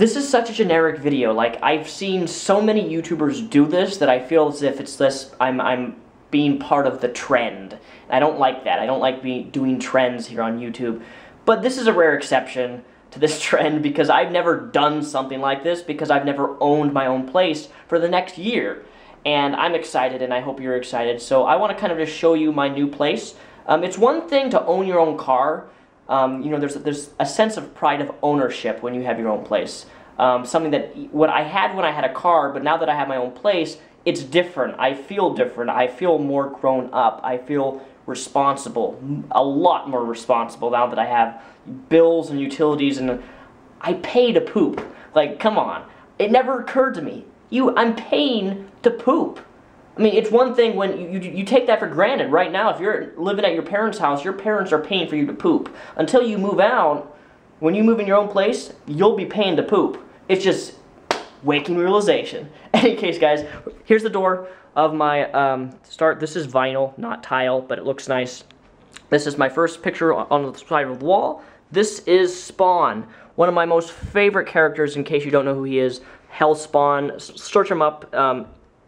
This is such a generic video. Like, I've seen so many YouTubers do this that I feel as if it's this, I'm being part of the trend. I don't like that. I don't like doing trends here on YouTube. But this is a rare exception to this trend because I've never done something like this because I've never owned my own place for the next year. And I'm excited, and I hope you're excited. So I want to kind of just show you my new place. It's one thing to own your own car. You know, there's a sense of pride of ownership when you have your own place. Something that what I had when I had a car, but now that I have my own place, it's different. I feel different. I feel more grown up. I feel responsible, a lot more responsible now that I have bills and utilities, and I pay to poop. Like, come on. It never occurred to me. I'm paying to poop. I mean, it's one thing when you take that for granted. Right now, if you're living at your parents' house, your parents are paying for you to poop. Until you move out, when you move in your own place, you'll be paying to poop. It's just waking realization. In any case, guys, here's the door of my start. This is vinyl, not tile, but it looks nice. This is my first picture on the side of the wall. This is Spawn, one of my most favorite characters, in case you don't know who he is. Hellspawn, search him up.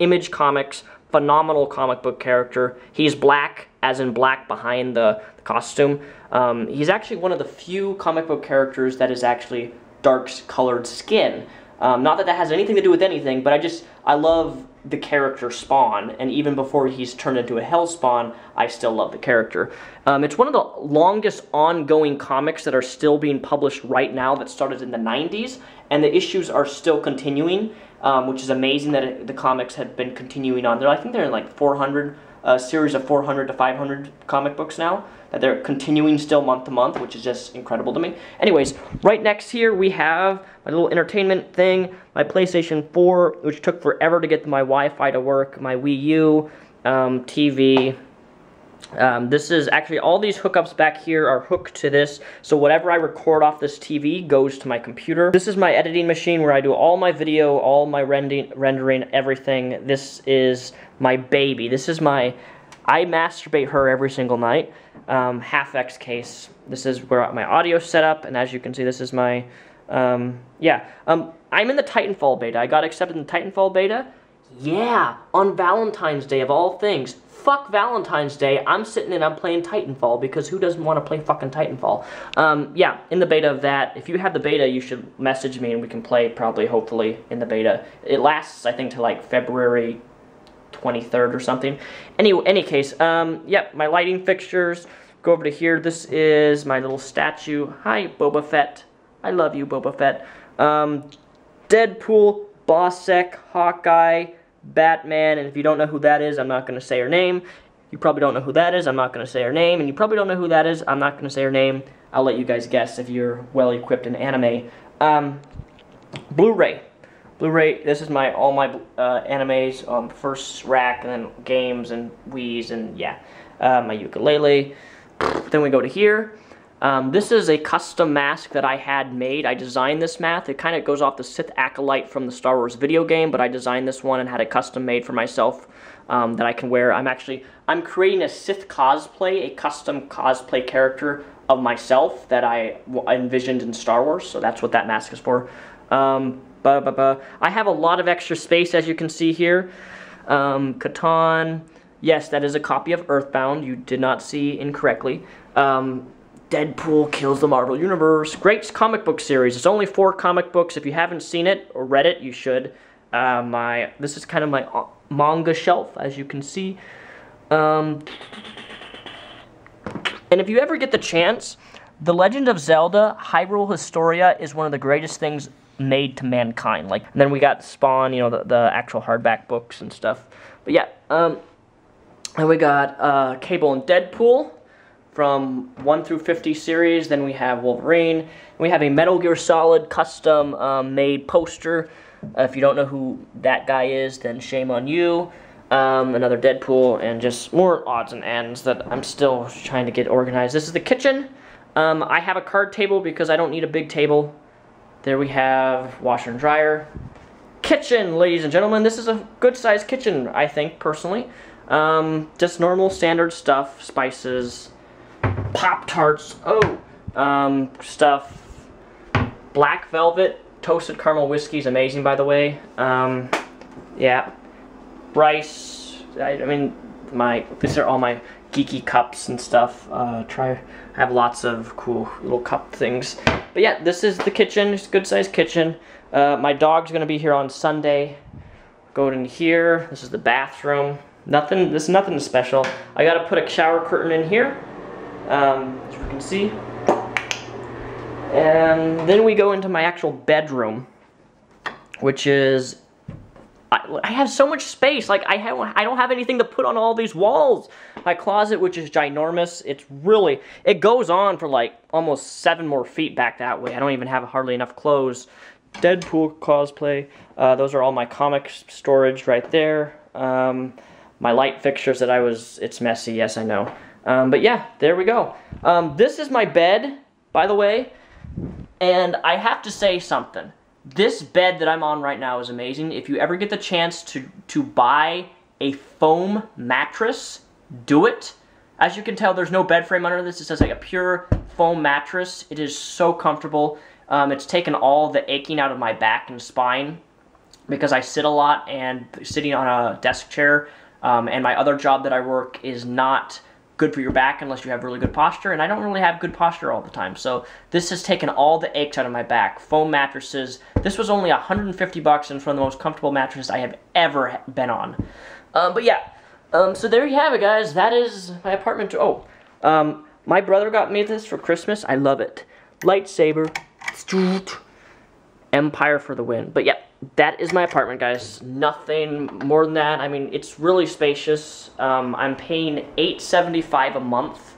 Image Comics, phenomenal comic book character. He's black, as in black behind the costume. He's actually one of the few comic book characters that is actually dark-colored skin. Not that that has anything to do with anything, but I love the character Spawn, and even before he's turned into a Hellspawn, I still love the character. It's one of the longest ongoing comics that are still being published right now that started in the 90s, and the issues are still continuing, which is amazing that the comics have been continuing on. I think they're in like 400, a series of 400 to 500 comic books now, that they're continuing still month to month, which is just incredible to me. Anyways, right next here we have my little entertainment thing, my PlayStation 4, which took forever to get my Wi-Fi to work, my Wii U, TV. This is actually, all these hookups back here are hooked to this, so whatever I record off this TV goes to my computer. This is my editing machine where I do all my video, all my rendering, everything. This is my baby. This is my, I masturbate her every single night, half X case. This is where my audio setup, and as you can see, this is my, I'm in the Titanfall beta. I got accepted in the Titanfall beta. Yeah, on Valentine's Day of all things. Fuck Valentine's Day, I'm sitting and I'm playing Titanfall, because who doesn't want to play fucking Titanfall? Yeah, in the beta of that. If you have the beta, you should message me and we can play, probably, hopefully, in the beta. It lasts, I think, to like February 23rd or something. Any case, yep, my lighting fixtures. Go over to here. This is my little statue. Hi, Boba Fett. I love you, Boba Fett. Deadpool, Bossek, Hawkeye, Batman, and if you don't know who that is, I'm not going to say her name. You probably don't know who that is, I'm not going to say her name. And you probably don't know who that is, I'm not going to say her name. I'll let you guys guess if you're well-equipped in anime. Blu-ray. Blu-ray, this is my all my animes, first rack, and then games, and Wii's, and yeah. My ukulele. Then we go to here. This is a custom mask that I had made. I designed this mask. It kind of goes off the Sith Acolyte from the Star Wars video game, but I designed this one and had it custom made for myself that I can wear. I'm creating a Sith cosplay, a custom cosplay character of myself that I envisioned in Star Wars, so that's what that mask is for. I have a lot of extra space, as you can see here. Catan. Yes, that is a copy of Earthbound. You did not see incorrectly. Deadpool Kills the Marvel Universe. Great comic book series. It's only 4 comic books. If you haven't seen it or read it, you should. This is kind of my manga shelf, as you can see. And if you ever get the chance, The Legend of Zelda, Hyrule Historia, is one of the greatest things made to mankind. Like, and then we got Spawn, you know, the actual hardback books and stuff. But yeah, and we got Cable and Deadpool, from 1 through 50 series, then we have Wolverine, and we have a Metal Gear Solid custom made poster. If you don't know who that guy is, then shame on you. Another Deadpool, and just more odds and ends that I'm still trying to get organized. This is the kitchen. I have a card table because I don't need a big table. There we have washer and dryer. Kitchen, ladies and gentlemen. This is a good-sized kitchen, I think, personally. Just normal, standard stuff, spices, Pop-Tarts, stuff, Black Velvet toasted caramel whiskey is amazing, by the way. Yeah. Rice. I mean, these are all my geeky cups and stuff. I have lots of cool little cup things. But yeah, this is the kitchen. It's a good-sized kitchen. My dog's gonna be here on Sunday. Go in here. This is the bathroom. Nothing. This is nothing special. I gotta put a shower curtain in here, as you can see. And then we go into my actual bedroom, which is, I have so much space. Like I don't have anything to put on all these walls. My closet, which is ginormous, it goes on for like almost 7 more feet back that way. I don't even have hardly enough clothes. Deadpool cosplay. Those are all my comic storage right there. My light fixtures that it's messy, yes I know. But yeah, there we go. This is my bed, by the way, and I have to say something. This bed that I'm on right now is amazing. If you ever get the chance to buy a foam mattress, do it. As you can tell, there's no bed frame under this. It says like a pure foam mattress. It is so comfortable. It's taken all the aching out of my back and spine, because I sit a lot, and sitting on a desk chair, and my other job that I work is not good for your back unless you have really good posture, and I don't really have good posture all the time. So this has taken all the aches out of my back. Foam mattresses. This was only $150 and it's one of the most comfortable mattresses I have ever been on. But yeah, so there you have it, guys. That is my apartment. My brother got me this for Christmas. I love it. Lightsaber. Empire for the win. But yeah, that is my apartment, guys. Nothing more than that. I mean, it's really spacious. I'm paying $875 a month,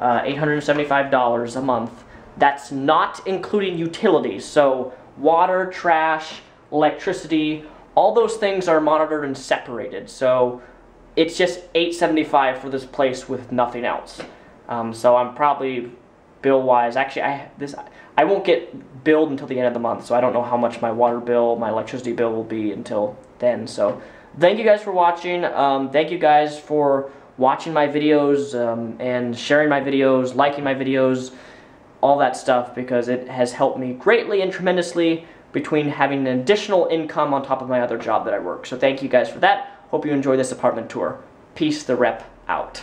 $875 a month. That's not including utilities. So water, trash, electricity, all those things are monitored and separated. So it's just $875 for this place with nothing else. So I'm probably bill-wise, actually, I won't get billed until the end of the month, so I don't know how much my water bill, my electricity bill will be until then. So thank you guys for watching. Thank you guys for watching my videos, and sharing my videos, liking my videos, all that stuff, because it has helped me greatly and tremendously between having an additional income on top of my other job that I work. So thank you guys for that. Hope you enjoy this apartment tour. Peace the Rep out.